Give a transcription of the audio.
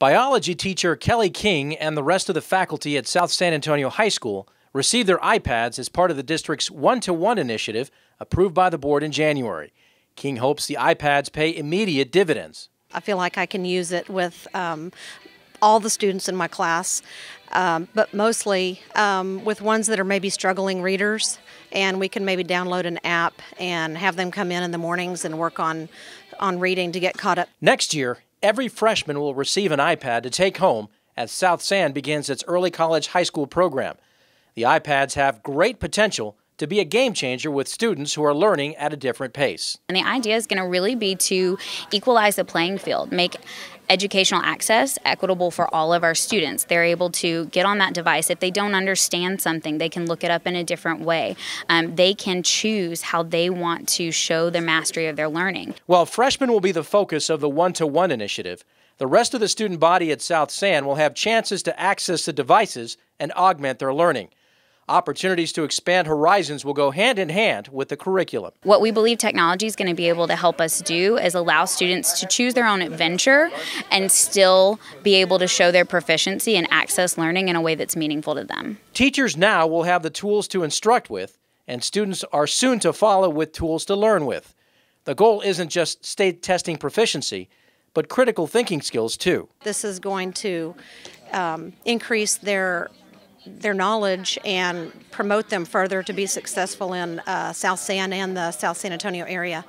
Biology teacher Kelly King and the rest of the faculty at South San Antonio High School received their iPads as part of the district's one-to-one initiative approved by the board in January. King hopes the iPads pay immediate dividends. I feel like I can use it with all the students in my class, but mostly with ones that are maybe struggling readers, and we can maybe download an app and have them come in the mornings and work on reading to get caught up. Next year, every freshman will receive an iPad to take home as South San begins its Early College High School program. The iPads have great potential to be a game changer with students who are learning at a different pace. And the idea is going to really be to equalize the playing field, make educational access equitable for all of our students. They're able to get on that device. If they don't understand something, they can look it up in a different way. They can choose how they want to show the mastery of their learning. While freshmen will be the focus of the one-to-one initiative, the rest of the student body at South San will have chances to access the devices and augment their learning. Opportunities to expand horizons will go hand in hand with the curriculum. What we believe technology is going to be able to help us do is allow students to choose their own adventure and still be able to show their proficiency and access learning in a way that's meaningful to them. Teachers now will have the tools to instruct with, and students are soon to follow with tools to learn with. The goal isn't just state testing proficiency, but critical thinking skills too. This is going to increase their knowledge and promote them further to be successful in South San and the South San Antonio area.